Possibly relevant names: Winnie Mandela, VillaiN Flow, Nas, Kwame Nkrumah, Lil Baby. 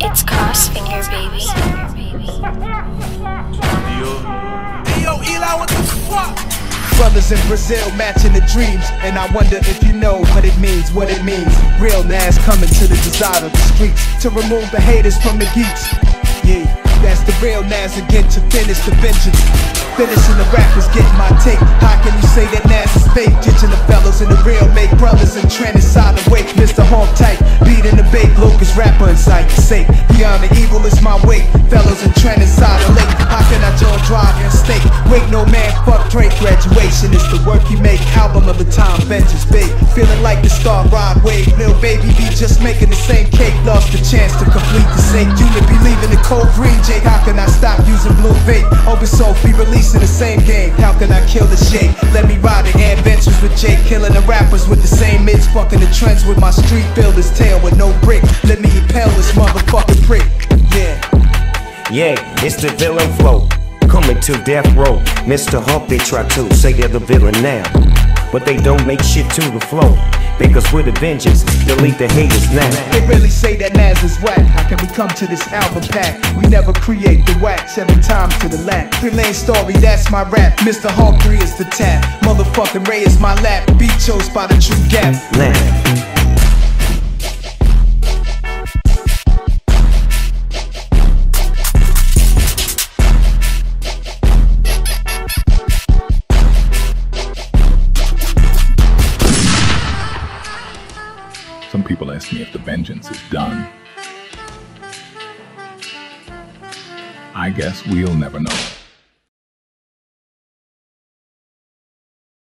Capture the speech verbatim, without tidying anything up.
It's Crossfinger, baby. Hey yo, Eli, what the fuck? Brothers in Brazil matching the dreams, and I wonder if you know what it means, what it means. Real Nas coming to the desire of the streets, to remove the haters from the geeks. Yeah, that's the real Nas again, to finish the vengeance. Finishing the rappers, getting my take. How can you say that Nas is fake? Ditching the fellas in the real, make brothers in trend inside the wake. Mister Home tight, beating the bait, locust rapper inside the sake. Beyond the evil is my weight, fellas in trend inside the lake. How can I draw drive and stake? Wait, no man, fuck Drake. Graduation is the work you make. Album of the time, Ventures big. Feeling like the star ride wave. Lil Baby be just making the same cake. Lost the chance to complete the same unit. Be leaving the cold green Jake. How can I stop using blue vape? Open soul, be releasing the same game. How can I kill the shake? Let me ride the adventures with Jake. Killing the rappers with the same mids. Fucking the trends with my street builder's tail with no brick. Let me impel this motherfucking prick. Yeah. Yeah, it's the VillaiN Flow. Coming to death row. Mister Hump, they try to say they're the villain now, but they don't make shit to the flow. Because with a vengeance, delete the haters now. They really say that Nas is whack. How can we come to this album pack? We never create the wax, seven times to the lack. VillaiN story, that's my rap. Mister Hawk three is the tap. Motherfucking Ray is my lap. Beat chose by the true gap. Now. Some people ask me if the vengeance is done. I guess we'll never know.